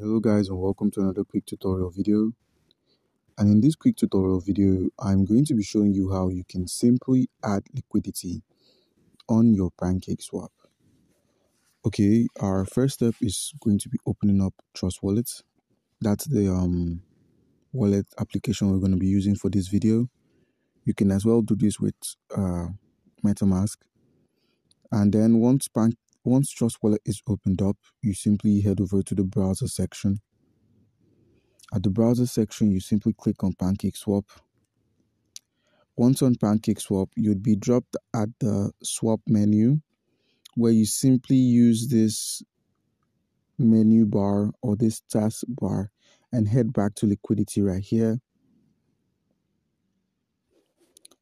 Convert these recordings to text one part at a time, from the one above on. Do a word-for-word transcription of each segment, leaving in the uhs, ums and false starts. Hello guys, and welcome to another quick tutorial video. And in this quick tutorial video, I'm going to be showing you how you can simply add liquidity on your PancakeSwap. Okay, our first step is going to be opening up Trust Wallet. That's the um wallet application we're going to be using for this video. You can as well do this with uh MetaMask. And then once Pan Once Trust Wallet is opened up, you simply head over to the browser section. At the browser section, you simply click on PancakeSwap. Once on PancakeSwap, you'd be dropped at the swap menu, where you simply use this menu bar or this taskbar and head back to liquidity right here.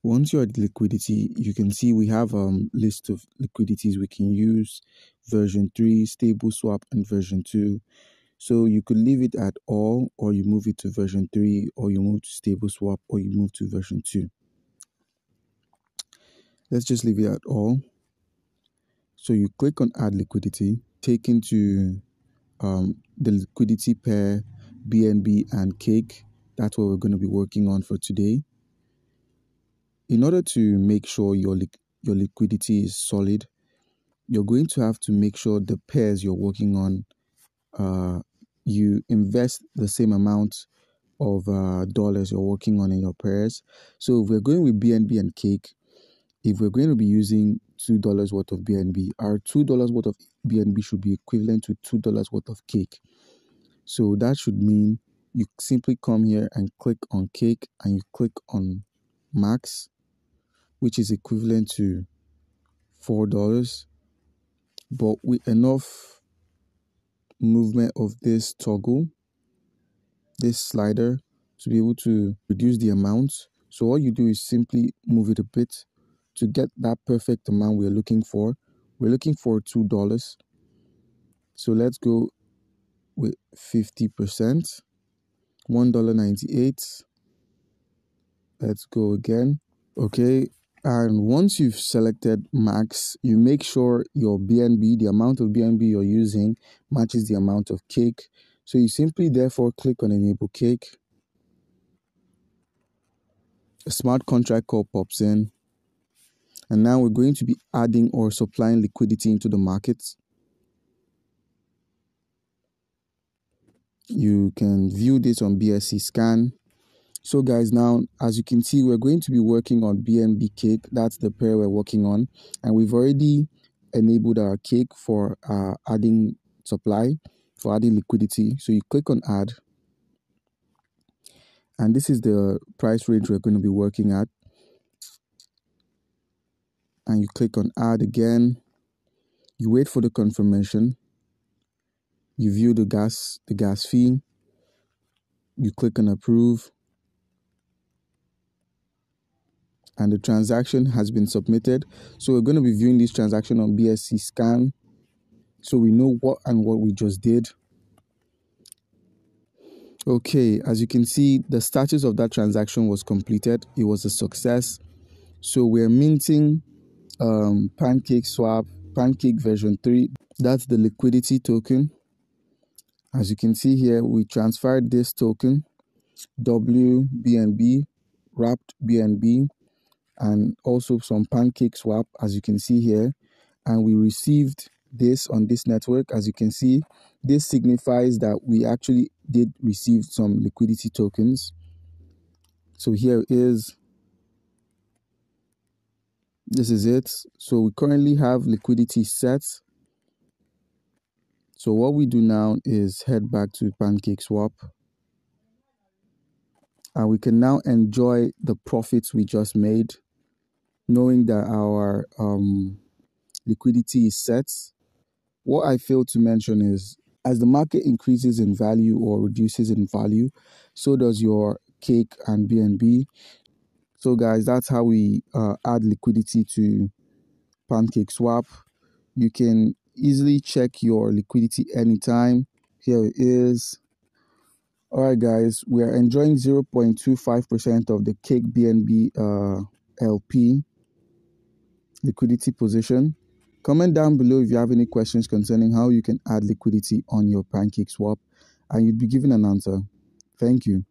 Once you're at liquidity, you can see we have a um, list of liquidities we can use, version three, stable swap, and version two. So you could leave it at all, or you move it to version three, or you move to stable swap, or you move to version two. Let's just leave it at all. So you click on add liquidity, taken to um, the liquidity pair, B N B and Cake. That's what we're going to be working on for today. In order to make sure your, li your liquidity is solid, you're going to have to make sure the pairs you're working on, uh, you invest the same amount of uh, dollars you're working on in your pairs. So if we're going with B N B and Cake, if we're going to be using two dollars worth of B N B, our two dollars worth of B N B should be equivalent to two dollars worth of Cake. So that should mean you simply come here and click on Cake, and you click on Max, which is equivalent to four dollars, but with enough movement of this toggle, this slider, to be able to reduce the amount. So all you do is simply move it a bit to get that perfect amount we're looking for. We're looking for two dollars. So let's go with fifty percent, one dollar ninety-eight. Let's go again. Okay, and once you've selected max, you make sure your B N B, the amount of B N B you're using, matches the amount of Cake. So you simply therefore click on enable Cake. A smart contract call pops in, and now we're going to be adding or supplying liquidity into the markets. You can view this on BscScan. So guys, now as you can see, we're going to be working on B N B Cake. That's the pair we're working on, and we've already enabled our Cake for uh, adding supply, for adding liquidity. So you click on add, and this is the price range we're going to be working at, and you click on add again. You wait for the confirmation. You view the gas the gas fee. You click on approve, and the transaction has been submitted. So we're going to be viewing this transaction on BscScan, so we know what and what we just did. Okay, as you can see, the status of that transaction was completed. It was a success. So we're minting um, PancakeSwap, Pancake version three. That's the liquidity token. As you can see here, we transferred this token, W B N B, wrapped B N B, and also some PancakeSwap, as you can see here, and we received this on this network. As you can see, this signifies that we actually did receive some liquidity tokens. So here is, this is it. So we currently have liquidity set. So what we do now is head back to PancakeSwap, and we can now enjoy the profits we just made, knowing that our um, liquidity is set. What I failed to mention is, as the market increases in value or reduces in value, so does your Cake and B N B. So guys, that's how we uh, add liquidity to PancakeSwap. You can easily check your liquidity anytime. Here it is. All right, guys, we are enjoying zero point two five percent of the Cake B N B uh, L P liquidity position. Comment down below if you have any questions concerning how you can add liquidity on your PancakeSwap. and you'd be given an answer. Thank you.